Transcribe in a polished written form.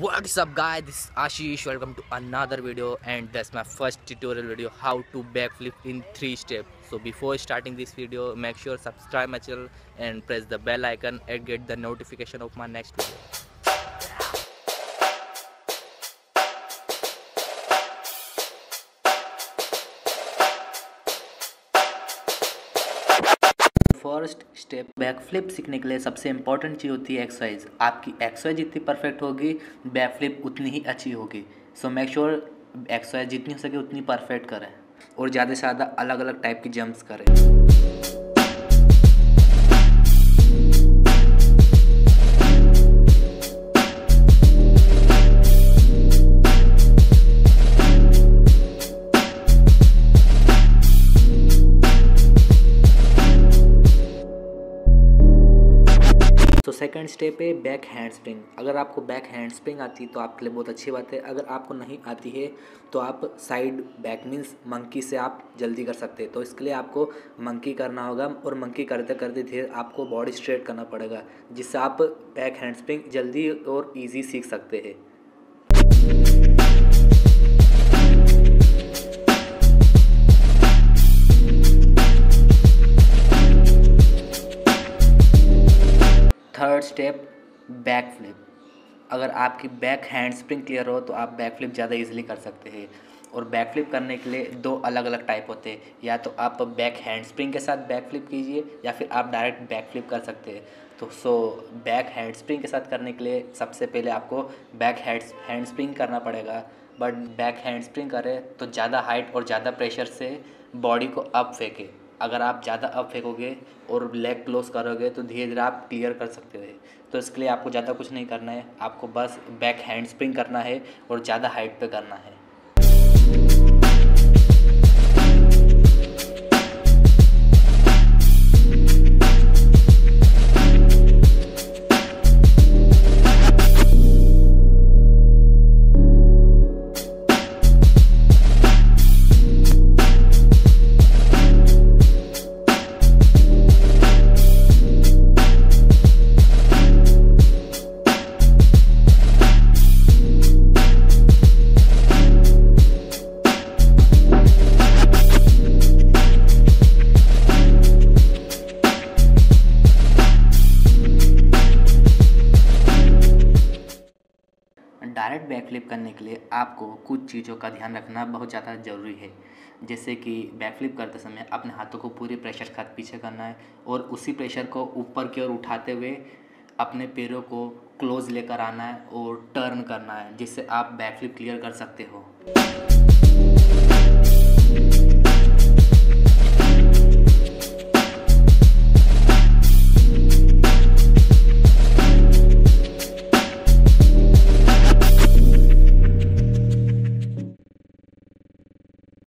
What's up guys, this is Ashish. Welcome to another video, and that's my first tutorial video, how to backflip in 3 steps. So before starting this video, make sure subscribe my channel and press the bell icon and get the notification of my next video. First step backflip सीखने के लिए सबसे important चीज़ होती है exercise. आपकी exercise जितनी perfect होगी, backflip उतनी ही अच्छी होगी। सो मेक श्योर एक्सरसाइज जितनी हो सके उतनी परफेक्ट करें और ज़्यादा से ज़्यादा अलग अलग टाइप की जंप्स करें। तो सेकंड स्टेप है बैक हैंड स्प्रिंग। अगर आपको बैक हैंड स्प्रिंग आती है तो आपके लिए बहुत अच्छी बात है। अगर आपको नहीं आती है तो आप साइड बैक मीन्स मंकी से आप जल्दी कर सकते हैं। तो इसके लिए आपको मंकी करना होगा और मंकी करते करते धीरे आपको बॉडी स्ट्रेट करना पड़ेगा, जिससे आप बैक हैंड स्प्रिंग जल्दी और ईजी सीख सकते हैं। Third step backflip. अगर आपकी बैक हैंड स्प्रिंग क्लियर हो तो आप बैक फ्लिप ज़्यादा इजीली कर सकते हैं। और बैक फ्लिप करने के लिए 2 अलग अलग टाइप होते हैं, या तो आप बैक हैंड स्प्रिंग के साथ बैक फ्लिप कीजिए या फिर आप डायरेक्ट बैक फ्लिप कर सकते हैं। तो बैक हैंड स्प्रिंग के साथ करने के लिए सबसे पहले आपको बैक हैंड स्प्रिंग करना पड़ेगा, बट बैक हैंड स्प्रिंग करें तो ज़्यादा हाइट और ज़्यादा प्रेशर से बॉडी को अप फेंकें। अगर आप ज़्यादा अप फेंकोगे और लेग क्लोज करोगे तो धीरे धीरे आप क्लियर कर सकते हो। तो इसके लिए आपको ज़्यादा कुछ नहीं करना है, आपको बस बैक हैंड स्प्रिंग करना है और ज़्यादा हाइट पे करना है। डायरेक्ट बैकफ्लिप करने के लिए आपको कुछ चीज़ों का ध्यान रखना बहुत ज़्यादा ज़रूरी है, जैसे कि बैकफ्लिप करते समय अपने हाथों को पूरे प्रेशर के साथ पीछे करना है और उसी प्रेशर को ऊपर की ओर उठाते हुए अपने पैरों को क्लोज लेकर आना है और टर्न करना है, जिससे आप बैकफ्लिप क्लियर कर सकते हो।